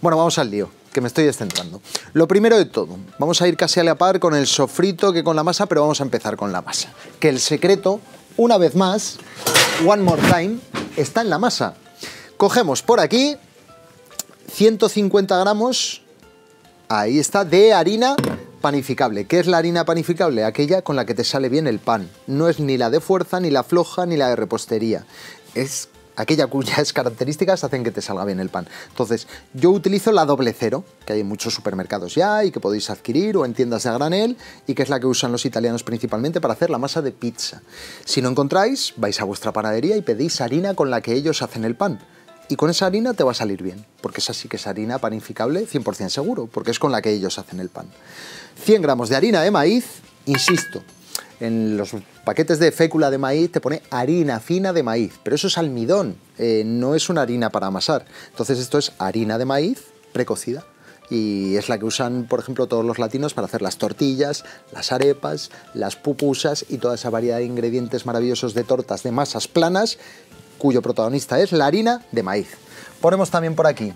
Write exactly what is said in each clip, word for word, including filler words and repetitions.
Bueno, vamos al lío, que me estoy descentrando. Lo primero de todo, vamos a ir casi a la par con el sofrito que con la masa, pero vamos a empezar con la masa. Que el secreto, una vez más, one more time, está en la masa. Cogemos por aquí ciento cincuenta gramos, ahí está, de harina panificable. ¿Qué es la harina panificable? Aquella con la que te sale bien el pan. No es ni la de fuerza, ni la floja, ni la de repostería. Es aquella cuyas características hacen que te salga bien el pan. Entonces, yo utilizo la doble cero, que hay en muchos supermercados ya y que podéis adquirir o en tiendas de granel, y que es la que usan los italianos principalmente para hacer la masa de pizza. Si no encontráis, vais a vuestra panadería y pedís harina con la que ellos hacen el pan. Y con esa harina te va a salir bien, porque esa sí que es harina panificable cien por cien seguro, porque es con la que ellos hacen el pan. cien gramos de harina de maíz, insisto. En los paquetes de fécula de maíz te pone harina fina de maíz, pero eso es almidón, eh, no es una harina para amasar. Entonces esto es harina de maíz precocida y es la que usan, por ejemplo, todos los latinos para hacer las tortillas, las arepas, las pupusas y toda esa variedad de ingredientes maravillosos de tortas de masas planas, cuyo protagonista es la harina de maíz. Ponemos también por aquí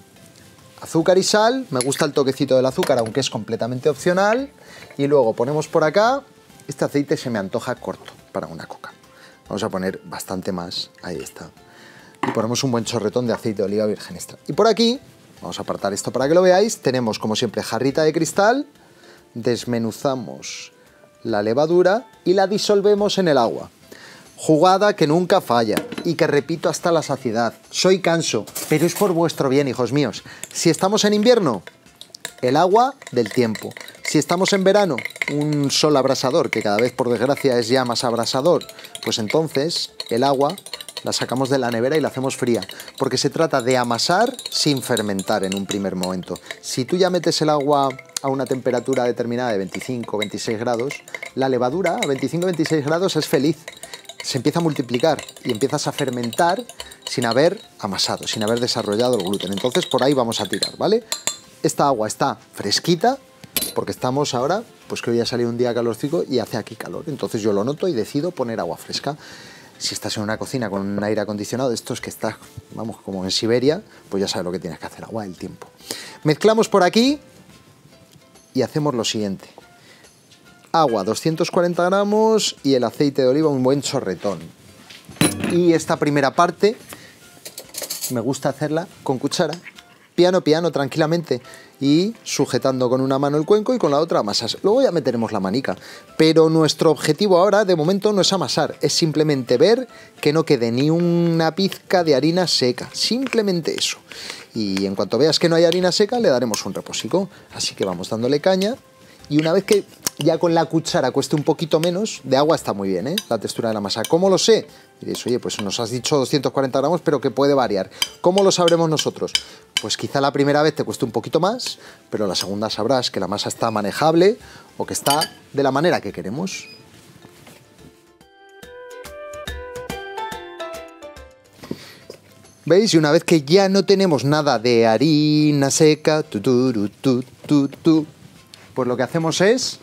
azúcar y sal, me gusta el toquecito del azúcar, aunque es completamente opcional, y luego ponemos por acá. Este aceite se me antoja corto para una coca. Vamos a poner bastante más, ahí está. Y ponemos un buen chorretón de aceite de oliva virgen extra. Y por aquí, vamos a apartar esto para que lo veáis, tenemos como siempre jarrita de cristal, desmenuzamos la levadura y la disolvemos en el agua. Jugada que nunca falla y que repito hasta la saciedad. Soy canso, pero es por vuestro bien, hijos míos. Si estamos en invierno, el agua del tiempo. Si estamos en verano, un sol abrasador, que cada vez por desgracia es ya más abrasador, pues entonces el agua la sacamos de la nevera y la hacemos fría, porque se trata de amasar sin fermentar en un primer momento. Si tú ya metes el agua a una temperatura determinada de veinticinco o veintiséis grados, la levadura a veinticinco o veintiséis grados es feliz. Se empieza a multiplicar y empiezas a fermentar sin haber amasado, sin haber desarrollado el gluten. Entonces por ahí vamos a tirar, ¿vale? Esta agua está fresquita, porque estamos ahora, pues que hoy ha salido un día calorcico y hace aquí calor. Entonces yo lo noto y decido poner agua fresca. Si estás en una cocina con un aire acondicionado, estos que estás, vamos, como en Siberia, pues ya sabes lo que tienes que hacer, agua del tiempo. Mezclamos por aquí y hacemos lo siguiente. Agua, doscientos cuarenta gramos y el aceite de oliva, un buen chorretón. Y esta primera parte me gusta hacerla con cuchara. Piano, piano, tranquilamente, y sujetando con una mano el cuenco y con la otra amasas. Luego ya meteremos la manica, pero nuestro objetivo ahora, de momento, no es amasar, es simplemente ver que no quede ni una pizca de harina seca, simplemente eso. Y en cuanto veas que no hay harina seca, le daremos un reposico, así que vamos dándole caña, y una vez que ya con la cuchara cueste un poquito menos, de agua está muy bien, ¿eh? La textura de la masa. ¿Cómo lo sé? Diréis, oye, pues nos has dicho doscientos cuarenta gramos, pero que puede variar. ¿Cómo lo sabremos nosotros? Pues quizá la primera vez te cueste un poquito más, pero la segunda sabrás que la masa está manejable o que está de la manera que queremos. ¿Veis? Y una vez que ya no tenemos nada de harina seca, tu, tu, tu, tu, tu, pues lo que hacemos es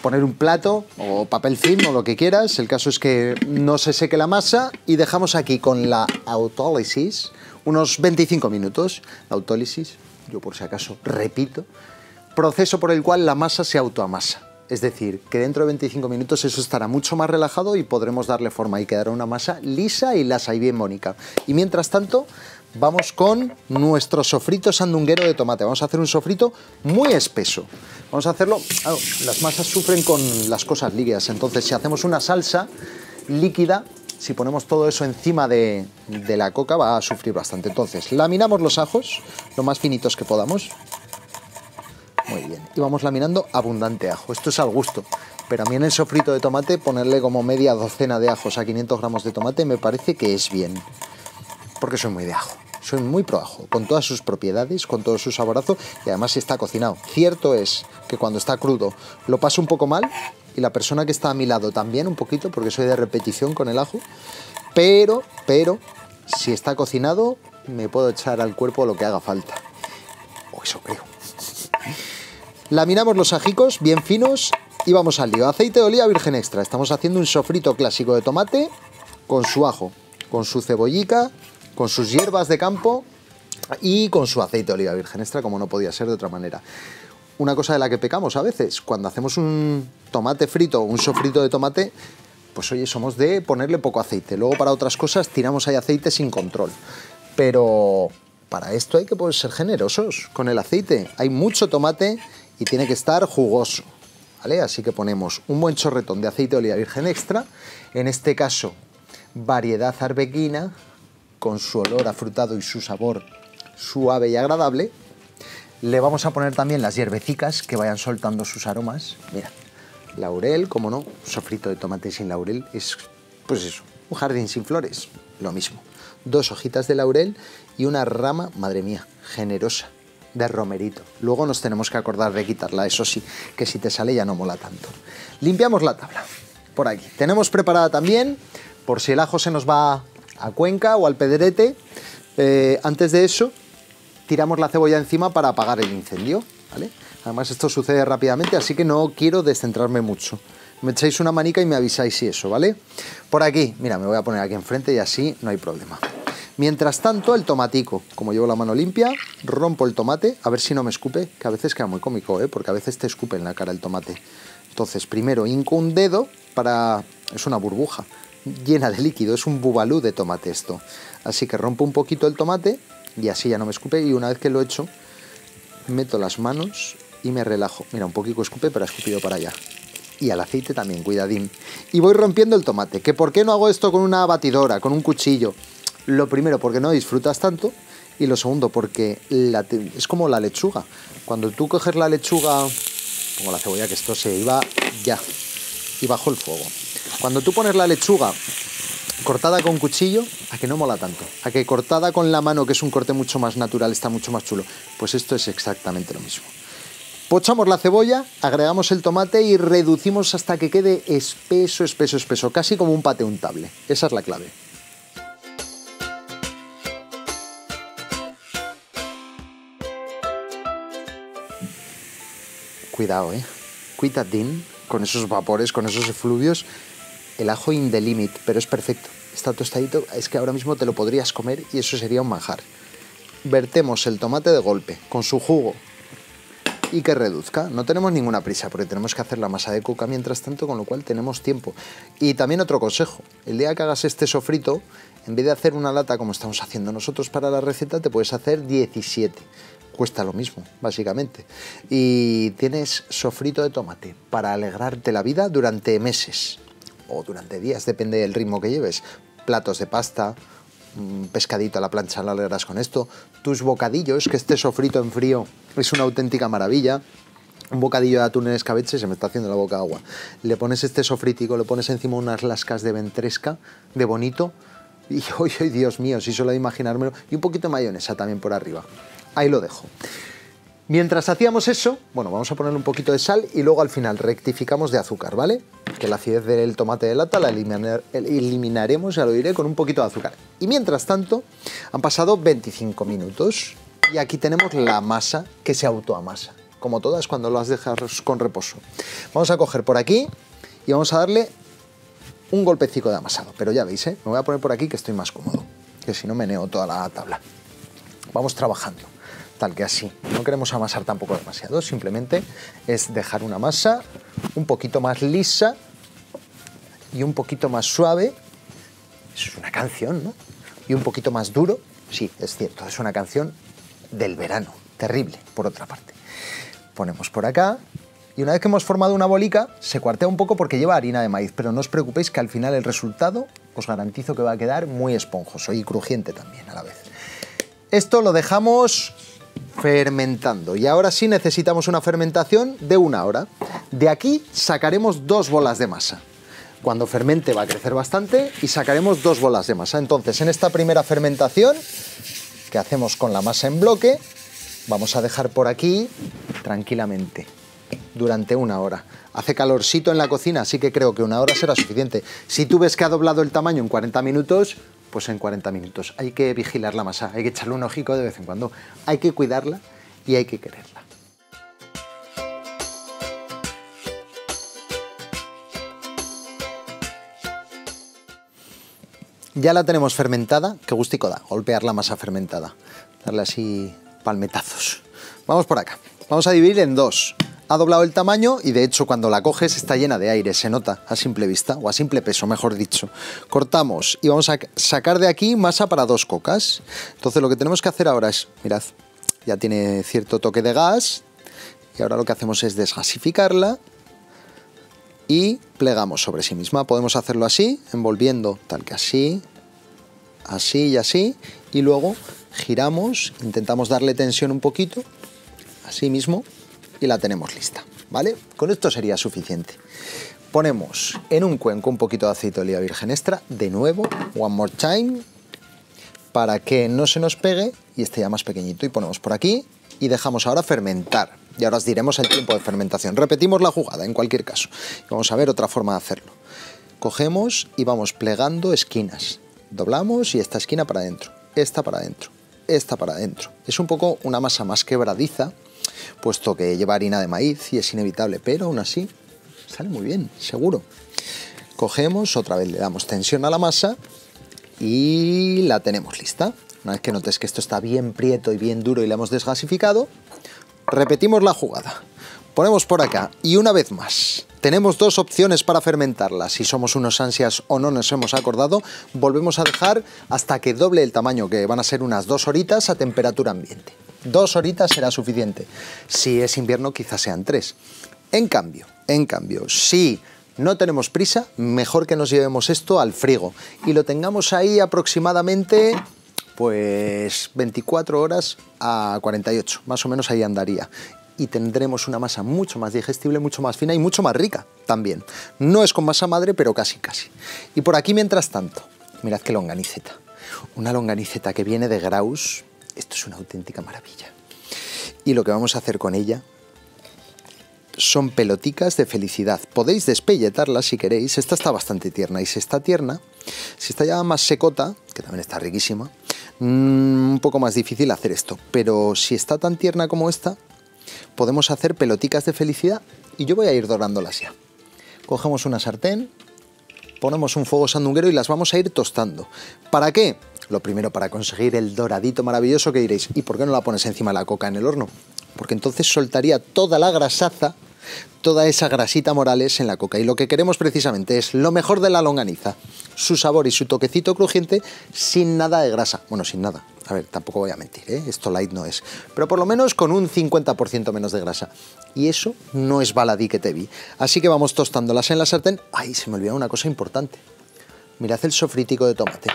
poner un plato o papel film o lo que quieras, el caso es que no se seque la masa, y dejamos aquí con la autólisis unos veinticinco minutos. La autólisis, yo por si acaso repito, proceso por el cual la masa se autoamasa, es decir, que dentro de veinticinco minutos eso estará mucho más relajado y podremos darle forma y quedará una masa lisa y lasa y bien bonita. Y mientras tanto vamos con nuestro sofrito sandunguero de tomate. Vamos a hacer un sofrito muy espeso. Vamos a hacerlo... Claro, las masas sufren con las cosas líquidas. Entonces, si hacemos una salsa líquida, si ponemos todo eso encima de, de la coca, va a sufrir bastante. Entonces, laminamos los ajos, lo más finitos que podamos. Muy bien. Y vamos laminando abundante ajo. Esto es al gusto. Pero a mí en el sofrito de tomate, ponerle como media docena de ajos a quinientos gramos de tomate me parece que es bien. Porque soy muy de ajo. Soy muy pro ajo, con todas sus propiedades, con todo su saborazo, y además si está cocinado. Cierto es que cuando está crudo lo paso un poco mal, y la persona que está a mi lado también un poquito, porque soy de repetición con el ajo, pero, pero, si está cocinado me puedo echar al cuerpo lo que haga falta. O eso creo. Laminamos los ajicos bien finos y vamos al lío. Aceite de oliva virgen extra. Estamos haciendo un sofrito clásico de tomate con su ajo, con su cebollica, con sus hierbas de campo, y con su aceite de oliva virgen extra, como no podía ser de otra manera. Una cosa de la que pecamos a veces, cuando hacemos un tomate frito o un sofrito de tomate, pues oye, somos de ponerle poco aceite. Luego para otras cosas tiramos ahí aceite sin control. Pero para esto hay que poder ser generosos con el aceite. Hay mucho tomate y tiene que estar jugoso, ¿vale? Así que ponemos un buen chorretón de aceite de oliva virgen extra. En este caso, variedad arbequina, con su olor afrutado y su sabor suave y agradable. Le vamos a poner también las hierbecicas que vayan soltando sus aromas. Mira, laurel, como no, sofrito de tomate sin laurel es, pues eso, un jardín sin flores, lo mismo. Dos hojitas de laurel y una rama, madre mía, generosa, de romerito. Luego nos tenemos que acordar de quitarla, eso sí, que si te sale ya no mola tanto. Limpiamos la tabla, por aquí. Tenemos preparada también, por si el ajo se nos va a Cuenca o al Pedrete, eh, antes de eso tiramos la cebolla encima para apagar el incendio, ¿vale? Además esto sucede rápidamente, así que no quiero descentrarme mucho. Me echáis una manica y me avisáis si eso, ¿vale? Por aquí, mira, me voy a poner aquí enfrente y así no hay problema. Mientras tanto, el tomatico. Como llevo la mano limpia, rompo el tomate, a ver si no me escupe, que a veces queda muy cómico, ¿eh? Porque a veces te escupe en la cara el tomate. Entonces, primero hinco un dedo para... es una burbuja llena de líquido, es un bubalú de tomate esto. Así que rompo un poquito el tomate y así ya no me escupe, y una vez que lo he hecho, meto las manos y me relajo. Mira, un poquito escupe, pero ha escupido para allá. Y al aceite también, cuidadín. Y voy rompiendo el tomate, que ¿por qué no hago esto con una batidora, con un cuchillo? Lo primero, porque no disfrutas tanto, y lo segundo, porque la te... es como la lechuga. Cuando tú coges la lechuga, como la cebolla, que esto se iba ya, y bajo el fuego. Cuando tú pones la lechuga cortada con cuchillo, a que no mola tanto, a que cortada con la mano, que es un corte mucho más natural, está mucho más chulo. Pues esto es exactamente lo mismo. Pochamos la cebolla, agregamos el tomate y reducimos hasta que quede espeso, espeso, espeso, casi como un paté untable. Esa es la clave. Cuidado, eh, cuidadín con esos vapores, con esos efluvios. El ajo in the limit, pero es perfecto. Está tostadito, es que ahora mismo te lo podrías comer y eso sería un manjar. Vertemos el tomate de golpe, con su jugo, y que reduzca. No tenemos ninguna prisa, porque tenemos que hacer la masa de coca mientras tanto, con lo cual tenemos tiempo. Y también otro consejo, el día que hagas este sofrito, en vez de hacer una lata como estamos haciendo nosotros para la receta, te puedes hacer diecisiete. Cuesta lo mismo, básicamente. Y tienes sofrito de tomate para alegrarte la vida durante meses. O durante días, depende del ritmo que lleves. Platos de pasta, un pescadito a la plancha, lo alegras con esto. Tus bocadillos, que este sofrito en frío es una auténtica maravilla. Un bocadillo de atún en escabeche, se me está haciendo la boca agua. Le pones este sofritico, le pones encima unas lascas de ventresca, de bonito. Y hoy, oh, oh, Dios mío, si solo de imaginármelo. Y un poquito de mayonesa también por arriba. Ahí lo dejo. Mientras hacíamos eso, bueno, vamos a ponerle un poquito de sal y luego al final rectificamos de azúcar, ¿vale? Que la acidez del tomate de lata la eliminar, eliminaremos, ya lo diré, con un poquito de azúcar. Y mientras tanto, han pasado veinticinco minutos y aquí tenemos la masa que se autoamasa, como todas cuando las dejas con reposo. Vamos a coger por aquí y vamos a darle un golpecito de amasado, pero ya veis, ¿eh? Me voy a poner por aquí que estoy más cómodo, que si no meneo toda la tabla. Vamos trabajando. Tal que así, no queremos amasar tampoco demasiado, simplemente es dejar una masa un poquito más lisa y un poquito más suave. Eso es una canción, ¿no? Y un poquito más duro, sí, es cierto, es una canción del verano, terrible, por otra parte. Ponemos por acá y una vez que hemos formado una bolica, se cuartea un poco porque lleva harina de maíz, pero no os preocupéis que al final el resultado os garantizo que va a quedar muy esponjoso y crujiente también a la vez. Esto lo dejamos fermentando y ahora sí necesitamos una fermentación de una hora. De aquí sacaremos dos bolas de masa. Cuando fermente va a crecer bastante y sacaremos dos bolas de masa. Entonces, en esta primera fermentación que hacemos con la masa en bloque, vamos a dejar por aquí tranquilamente durante una hora. Hace calorcito en la cocina, así que creo que una hora será suficiente. Si tú ves que ha doblado el tamaño en cuarenta minutos, pues en cuarenta minutos. Hay que vigilar la masa, hay que echarle un ojico de vez en cuando, hay que cuidarla y hay que quererla. Ya la tenemos fermentada, qué gustico da golpear la masa fermentada. darle así palmetazos. Vamos por acá. Vamos a dividir en dos. Ha doblado el tamaño y de hecho cuando la coges está llena de aire, se nota a simple vista, o a simple peso, mejor dicho. Cortamos y vamos a sacar de aquí masa para dos cocas. Entonces lo que tenemos que hacer ahora es, mirad, ya tiene cierto toque de gas y ahora lo que hacemos es desgasificarla y plegamos sobre sí misma. Podemos hacerlo así, envolviendo tal que así, así y así, y luego giramos, intentamos darle tensión un poquito, así mismo, y la tenemos lista, ¿vale? Con esto sería suficiente. Ponemos en un cuenco un poquito de aceite de oliva virgen extra, de nuevo, one more time, para que no se nos pegue y esté ya más pequeñito, y ponemos por aquí y dejamos ahora fermentar. Y ahora os diremos el tiempo de fermentación. Repetimos la jugada en cualquier caso. Vamos a ver otra forma de hacerlo. Cogemos y vamos plegando esquinas. Doblamos y esta esquina para adentro, esta para adentro, esta para adentro. Es un poco una masa más quebradiza, puesto que lleva harina de maíz y es inevitable, pero aún así sale muy bien, seguro. Cogemos, otra vez le damos tensión a la masa y la tenemos lista. Una vez que notes que esto está bien prieto y bien duro y la hemos desgasificado, repetimos la jugada. Ponemos por acá y una vez más. Tenemos dos opciones para fermentarla. Si somos unos ansias o no nos hemos acordado, volvemos a dejar hasta que doble el tamaño, que van a ser unas dos horitas a temperatura ambiente. Dos horitas será suficiente. Si es invierno, quizás sean tres. En cambio, en cambio, si no tenemos prisa, mejor que nos llevemos esto al frigo y lo tengamos ahí aproximadamente, pues veinticuatro horas a cuarenta y ocho, más o menos ahí andaría. Y tendremos una masa mucho más digestible, mucho más fina y mucho más rica también. No es con masa madre, pero casi, casi. Y por aquí, mientras tanto, mirad qué longaniceta. Una longaniceta que viene de Graus. Esto es una auténtica maravilla. Y lo que vamos a hacer con ella son peloticas de felicidad. Podéis despelletarlas si queréis. Esta está bastante tierna y si está tierna, si está ya más secota, que también está riquísima, mmm, un poco más difícil hacer esto. Pero si está tan tierna como esta, podemos hacer peloticas de felicidad y yo voy a ir dorándolas ya. Cogemos una sartén, ponemos un fuego sandunguero y las vamos a ir tostando. ¿Para qué? Lo primero, para conseguir el doradito maravilloso que diréis, ¿y por qué no la pones encima de la coca en el horno? Porque entonces soltaría toda la grasaza, toda esa grasita Morales en la coca. Y lo que queremos precisamente es lo mejor de la longaniza, su sabor y su toquecito crujiente sin nada de grasa. Bueno, sin nada. A ver, tampoco voy a mentir, ¿eh? Esto light no es. Pero por lo menos con un cincuenta por ciento menos de grasa. Y eso no es baladí que te vi. Así que vamos tostándolas en la sartén. ¡Ay, se me olvidó una cosa importante! Mirad el sofritico de tomate.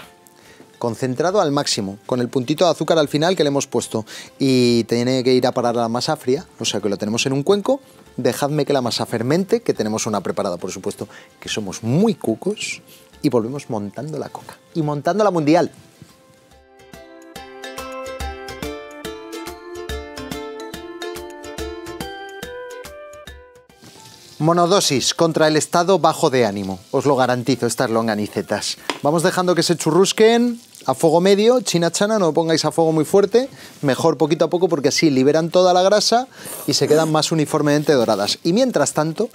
Concentrado al máximo, con el puntito de azúcar al final que le hemos puesto. Y tiene que ir a parar a la masa fría, o sea que lo tenemos en un cuenco. Dejadme que la masa fermente, que tenemos una preparada, por supuesto, que somos muy cucos. Y volvemos montando la coca. Y montando la mundial. Monodosis contra el estado bajo de ánimo. Os lo garantizo, estas longanicetas. Vamos dejando que se churrusquen a fuego medio, china chana, no lo pongáis a fuego muy fuerte. Mejor poquito a poco porque así liberan toda la grasa y se quedan más uniformemente doradas. Y mientras tanto,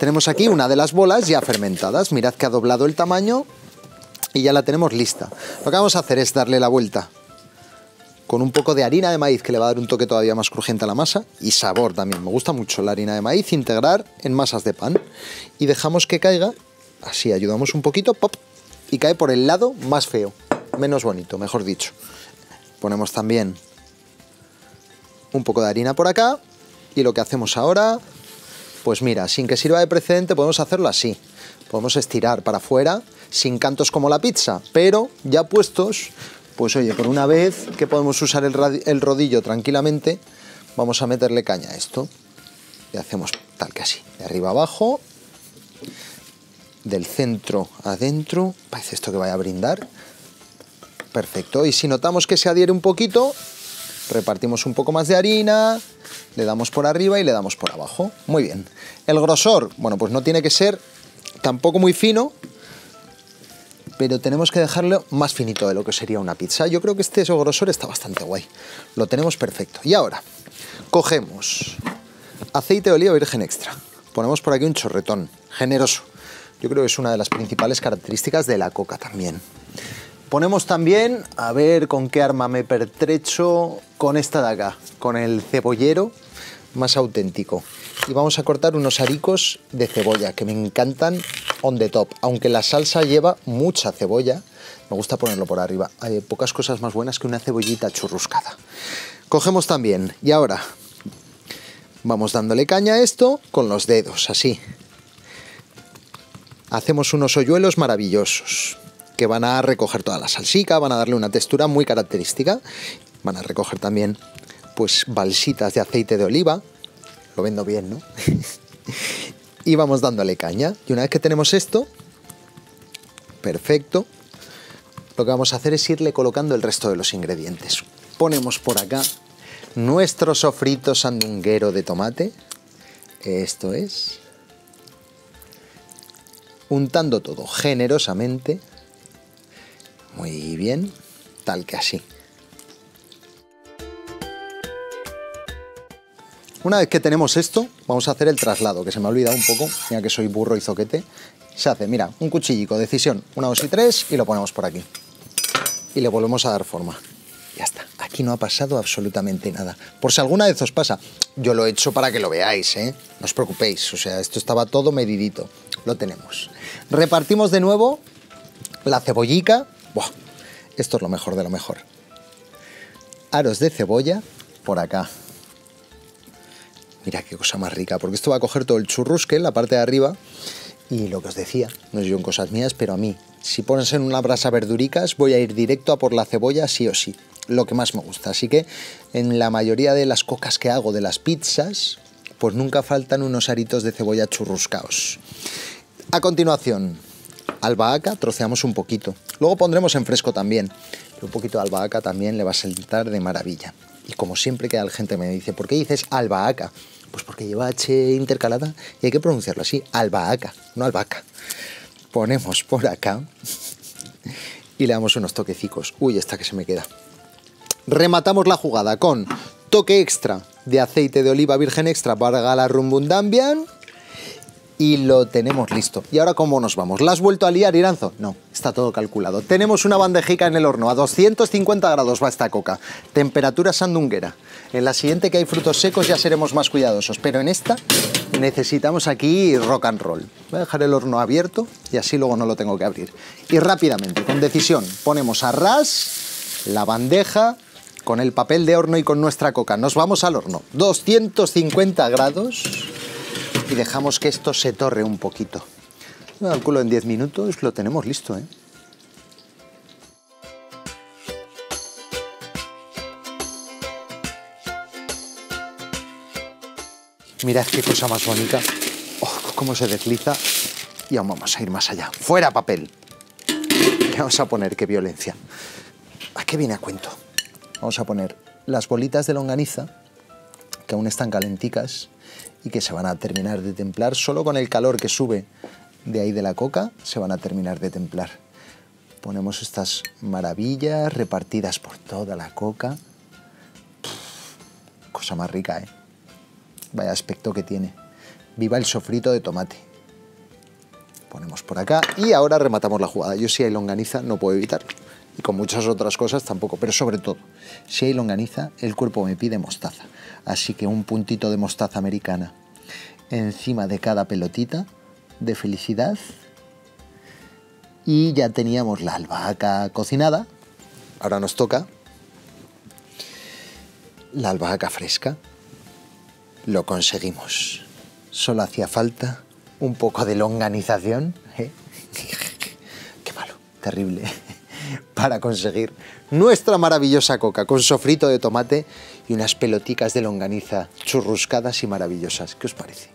tenemos aquí una de las bolas ya fermentadas. Mirad que ha doblado el tamaño y ya la tenemos lista. Lo que vamos a hacer es darle la vuelta con un poco de harina de maíz que le va a dar un toque todavía más crujiente a la masa y sabor también. Me gusta mucho la harina de maíz, integrar en masas de pan y dejamos que caiga, así ayudamos un poquito, pop, y cae por el lado más feo, menos bonito, mejor dicho. Ponemos también un poco de harina por acá y lo que hacemos ahora, pues mira, sin que sirva de precedente podemos hacerlo así. Podemos estirar para afuera sin cantos como la pizza, pero ya puestos, pues oye, por una vez que podemos usar el, el rodillo tranquilamente, vamos a meterle caña a esto. Y hacemos tal que así, de arriba abajo, del centro adentro, parece esto que vaya a brindar. Perfecto, y si notamos que se adhiere un poquito, repartimos un poco más de harina, le damos por arriba y le damos por abajo. Muy bien. El grosor, bueno, pues no tiene que ser tampoco muy fino, pero tenemos que dejarlo más finito de lo que sería una pizza. Yo creo que este grosor está bastante guay. Lo tenemos perfecto. Y ahora, cogemos aceite de oliva virgen extra. Ponemos por aquí un chorretón, generoso. Yo creo que es una de las principales características de la coca también. Ponemos también, a ver con qué arma me pertrecho, con esta de acá, con el cebollero más auténtico. Y vamos a cortar unos aricos de cebolla, que me encantan on the top. Aunque la salsa lleva mucha cebolla, me gusta ponerlo por arriba. Hay pocas cosas más buenas que una cebollita churruscada. Cogemos también, y ahora vamos dándole caña a esto con los dedos, así. Hacemos unos hoyuelos maravillosos, que van a recoger toda la salsica, van a darle una textura muy característica. Van a recoger también, pues, balsitas de aceite de oliva. Lo vendo bien, ¿no? Y vamos dándole caña. Y una vez que tenemos esto, perfecto, lo que vamos a hacer es irle colocando el resto de los ingredientes. Ponemos por acá nuestro sofrito sandunguero de tomate. Esto es. Untando todo generosamente. Muy bien, tal que así. Una vez que tenemos esto, vamos a hacer el traslado, que se me ha olvidado un poco, ya que soy burro y zoquete. Se hace, mira, un cuchillico, decisión, una, dos y tres, y lo ponemos por aquí. Y le volvemos a dar forma. Ya está, aquí no ha pasado absolutamente nada. Por si alguna vez os pasa, yo lo he hecho para que lo veáis, ¿eh? No os preocupéis, o sea, esto estaba todo medidito. Lo tenemos. Repartimos de nuevo la cebollica. Buah, esto es lo mejor de lo mejor. Aros de cebolla por acá. Mira qué cosa más rica, porque esto va a coger todo el churrusque, la parte de arriba, y lo que os decía, no es yo en cosas mías, pero a mí, si pones en una brasa verduricas, voy a ir directo a por la cebolla sí o sí, lo que más me gusta. Así que en la mayoría de las cocas que hago de las pizzas, pues nunca faltan unos aritos de cebolla churruscaos. A continuación, albahaca, troceamos un poquito. Luego pondremos en fresco también, pero un poquito de albahaca también le va a sentar de maravilla. Y como siempre que la gente me dice, ¿por qué dices albahaca? Pues porque lleva H intercalada y hay que pronunciarlo así, albahaca, no albahaca. Ponemos por acá y le damos unos toquecicos. Uy, esta que se me queda. Rematamos la jugada con toque extra de aceite de oliva virgen extra para la rumbundambian y lo tenemos listo. ¿Y ahora cómo nos vamos? ¿La has vuelto a liar, Yranzo? No, está todo calculado. Tenemos una bandejica en el horno, a doscientos cincuenta grados va esta coca, temperatura sandunguera. En la siguiente, que hay frutos secos, ya seremos más cuidadosos, pero en esta necesitamos aquí rock and roll. Voy a dejar el horno abierto y así luego no lo tengo que abrir. Y rápidamente, con decisión, ponemos a ras la bandeja con el papel de horno y con nuestra coca. Nos vamos al horno, doscientos cincuenta grados... y dejamos que esto se torre un poquito. Lo calculo en diez minutos, lo tenemos listo, ¿eh? Mirad qué cosa más bonita. Oh, cómo se desliza. Y aún vamos a ir más allá. ¡Fuera papel! Y vamos a poner, qué violencia. ¿A qué viene a cuento? Vamos a poner las bolitas de longaniza, que aún están calenticas, y que se van a terminar de templar, solo con el calor que sube de ahí de la coca, se van a terminar de templar. Ponemos estas maravillas repartidas por toda la coca. Pff, cosa más rica, ¿eh? Vaya aspecto que tiene. Viva el sofrito de tomate. Ponemos por acá y ahora rematamos la jugada. Yo, si hay longaniza, no puedo evitarlo. Y con muchas otras cosas tampoco, pero sobre todo, si hay longaniza, el cuerpo me pide mostaza. Así que un puntito de mostaza americana encima de cada pelotita de felicidad. Y ya teníamos la albahaca cocinada. Ahora nos toca la albahaca fresca. Lo conseguimos. Solo hacía falta un poco de longanización. ¿Eh? Qué malo, terrible. Para conseguir nuestra maravillosa coca con sofrito de tomate y unas pelotitas de longaniza churruscadas y maravillosas. ¿Qué os parece?